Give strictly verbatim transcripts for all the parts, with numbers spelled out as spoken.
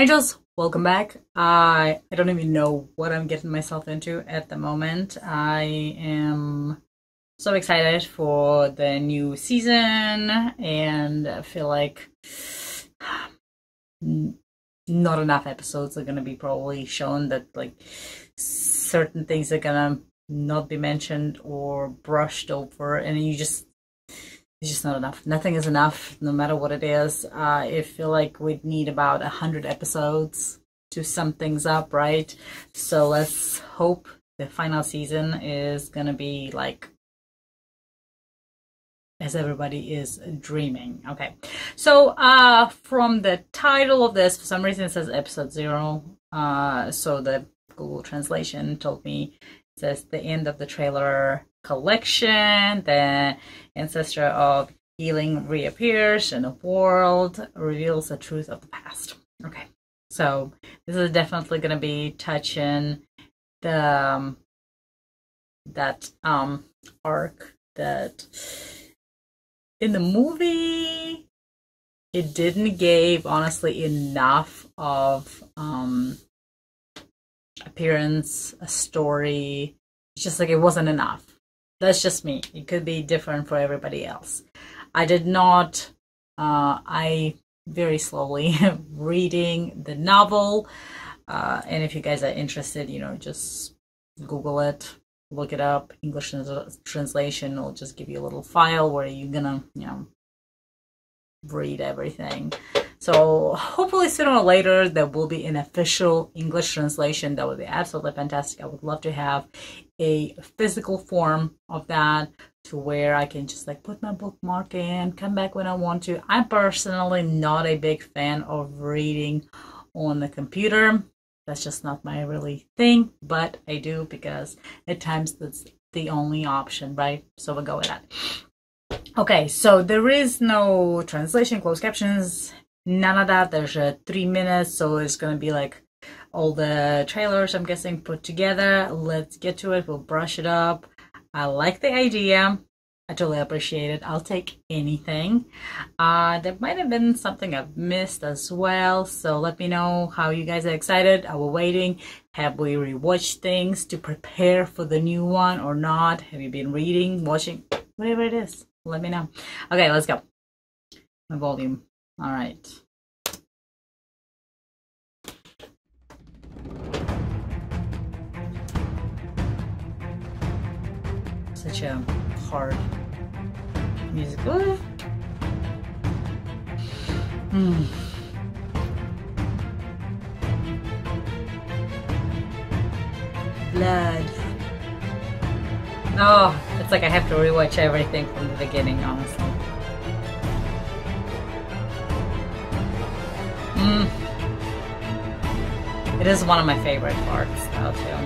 I just welcome back. I uh, I don't even know what I'm getting myself into at the moment. I am so excited for the new season, and I feel like not enough episodes are gonna be probably shown, that like certain things are gonna not be mentioned or brushed over, and you just it's just not enough. Nothing is enough, no matter what it is. Uh, I feel like we'd need about a hundred episodes to sum things up, right? So let's hope the final season is gonna be like as everybody is dreaming. Okay, so uh, from the title of this, for some reason it says episode zero. Uh, so the Google translation told me it says the end of the trailer collection, the ancestor of healing reappears and the world reveals the truth of the past. Okay, so this is definitely going to be touching the um, that um arc that in the movie it didn't give honestly enough of um appearance, a story. It's just like it wasn't enough. That's just me. It could be different for everybody else. I did not, uh, I very slowly reading the novel. Uh, and if you guys are interested, you know, just Google it, look it up. English translation will just give you a little file where you're gonna, you know, read everything. So hopefully sooner or later there will be an official English translation. That would be absolutely fantastic. I would love to have a physical form of that, to where I can just like put my bookmark in, come back when I want to. I'm personally not a big fan of reading on the computer. That's just not my really thing, but I do because at times that's the only option, right? So we'll go with that. Okay, so there is no translation, closed captions, none of that. There's uh, three minutes, so it's gonna be like all the trailers, I'm guessing, put together. Let's get to it. We'll brush it up. I like the idea. I totally appreciate it. I'll take anything. Uh, there might have been something I've missed as well, so let me know how you guys are excited. Are we waiting? Have we rewatched things to prepare for the new one or not? Have you been reading, watching, whatever it is? Let me know. Okay, let's go. My volume. All right. Such a hard music. Mm. Blood. Oh, it's like I have to rewatch everything from the beginning, honestly. It is one of my favorite parts, though, too.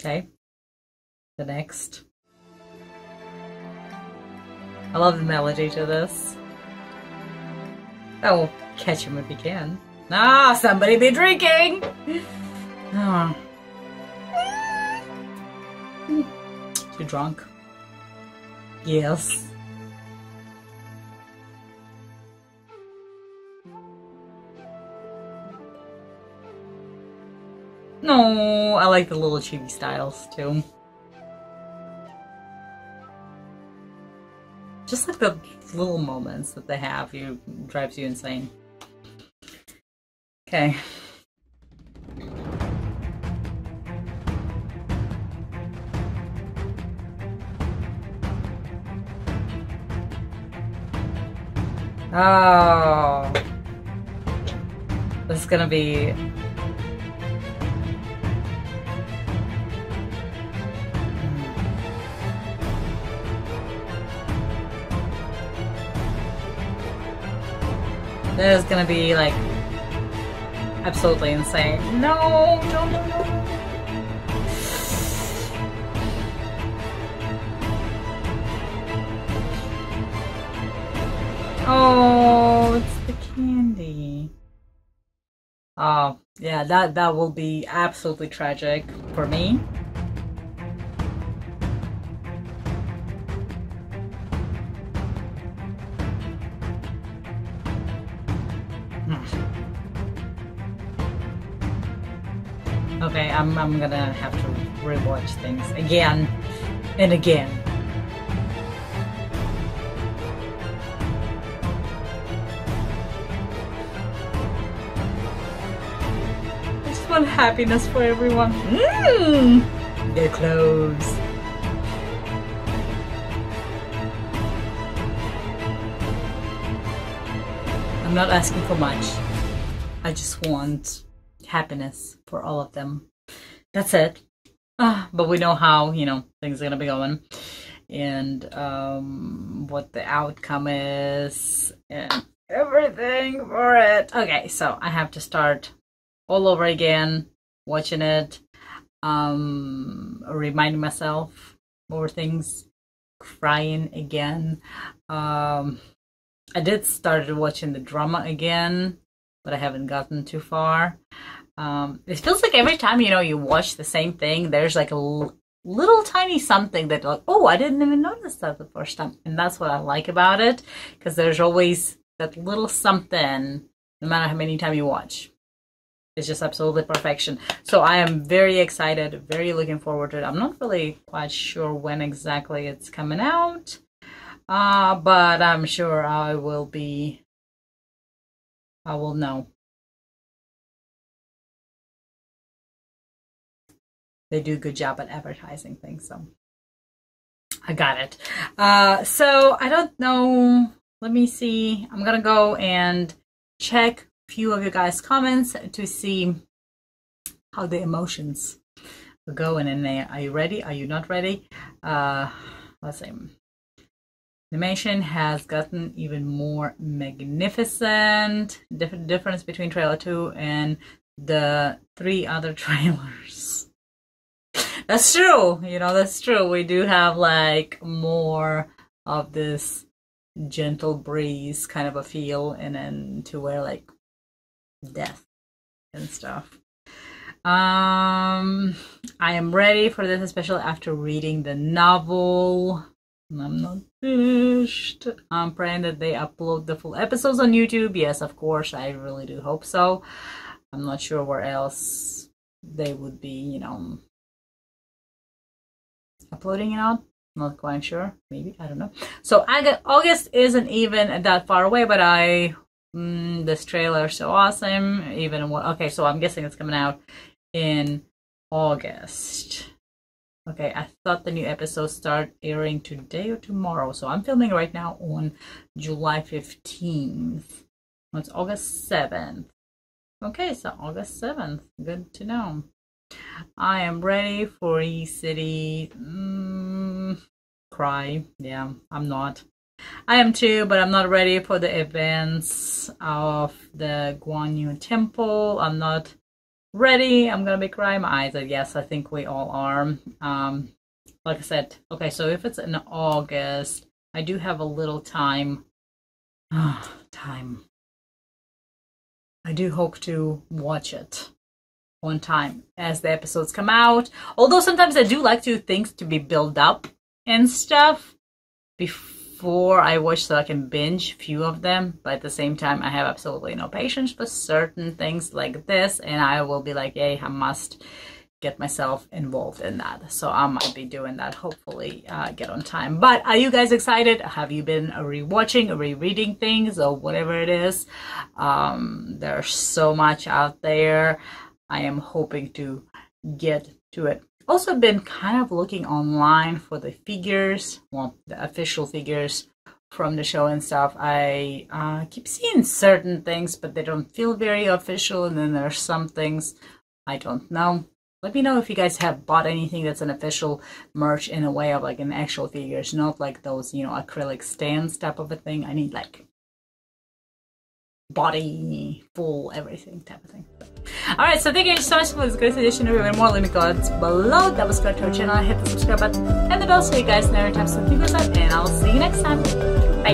Okay, the next. I love the melody to this. Oh, catch him if he can. Ah, somebody be drinking! Oh. Too drunk. Yes. No, I like the little chibi styles too. Just like the little moments that they have, you drives you insane. Okay. Oh, this is gonna be this is gonna be like absolutely insane. No, no, no, no, no. Oh, it's the candy. Oh, yeah. yeah, that, that will be absolutely tragic for me. Okay, I'm, I'm gonna have to rewatch things again and again. I just want happiness for everyone. Mm, their clothes. I'm not asking for much. I just want happiness for all of them. That's it. Uh, but we know how, you know, things are gonna be going, and um, what the outcome is, and everything for it. Okay, so I have to start all over again, watching it, um, reminding myself more things, crying again. Um, I did start watching the drama again, but I haven't gotten too far. Um, it feels like every time, you know, you watch the same thing, there's like a l little tiny something that, like, oh, I didn't even notice that the first time. And that's what I like about it, because there's always that little something, no matter how many times you watch. It's just absolutely perfection. So I am very excited, very looking forward to it. I'm not really quite sure when exactly it's coming out, uh, but I'm sure I will be... I will know. They do a good job at advertising things, so I got it. Uh, so I don't know. Let me see. I'm gonna go and check a few of you guys' comments to see how the emotions are going. And are you ready? Are you not ready? Uh, let's see. Animation has gotten even more magnificent. Dif- difference between trailer two and the three other trailers. That's true. You know, that's true. We do have like more of this gentle breeze kind of a feel, and then to where like death and stuff. Um, I am ready for this, especially after reading the novel. I'm not finished. I'm praying that they upload the full episodes on YouTube. Yes, of course. I really do hope so. I'm not sure where else they would be, you know, uploading it out. Not quite sure. Maybe. I don't know. So August isn't even that far away, but I... Mm, this trailer is so awesome. Even what? Okay, so I'm guessing it's coming out in August. Okay, I thought the new episodes start airing today or tomorrow. So I'm filming right now on July fifteenth. It's August seventh. Okay, so August seventh. Good to know. I am ready for E-City. Mm, cry. Yeah, I'm not. I am too, but I'm not ready for the events of the Guan Yu Temple. I'm not ready. I'm gonna be crying my eyes out. Yes, I think we all are. Um like I said, okay, so if it's in August, I do have a little time. Oh, time. I do hope to watch it on time as the episodes come out, although sometimes I do like to things to be built up and stuff before I watch, so I can binge a few of them. But at the same time, I have absolutely no patience for certain things like this, and I will be like, yay, I must get myself involved in that. So I might be doing that, hopefully uh, get on time. But are you guys excited? Have you been rewatching, rereading things, or whatever it is? Um, there's so much out there. I am hoping to get to it. Also been kind of looking online for the figures, well, the official figures from the show and stuff. I uh, keep seeing certain things, but they don't feel very official. And then there's some things I don't know. Let me know if you guys have bought anything that's an official merch in a way of like an actual figures, not like those, you know, acrylic stands type of a thing. I need like body, full, everything type of thing. Alright, so thank you so much for this great suggestion. If you want more, leave me comments below. That was great to our channel. Hit the subscribe button and the bell so you guys know every time something goes up, and I'll see you next time. Bye!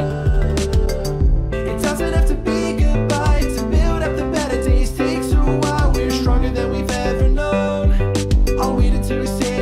It doesn't have to be goodbye to build up the better days. Takes a while, we're strong. to say